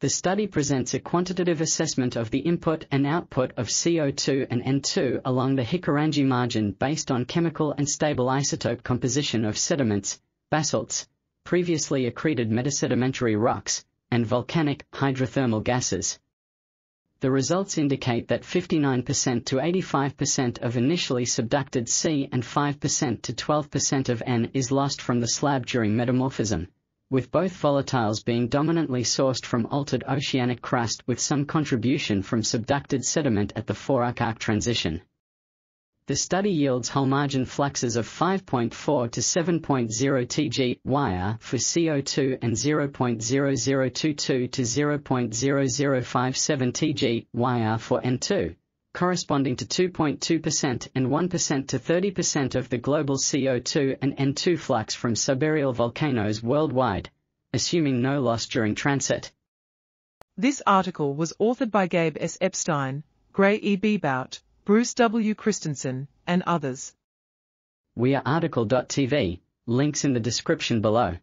the study presents a quantitative assessment of the input and output of CO2 and N2 along the Hikurangi margin based on chemical and stable isotope composition of sediments, basalts, previously accreted metasedimentary rocks, and volcanic hydrothermal gases. The results indicate that 59% to 85% of initially subducted C and 5% to 12% of N is lost from the slab during metamorphism, with both volatiles being dominantly sourced from altered oceanic crust with some contribution from subducted sediment at the forakarc transition. The study yields hull margin fluxes of 5.4 to 7.0 TGy for CO2 and 0.0022 to 0.0057 TGy for N2, corresponding to 2.2% and 1% to 30% of the global CO2 and N2 flux from subaerial volcanoes worldwide, assuming no loss during transit. This article was authored by Gabe S. Epstein, Gray E. B. Bout, Bruce W. Christensen, and others. We are article.tv, links in the description below.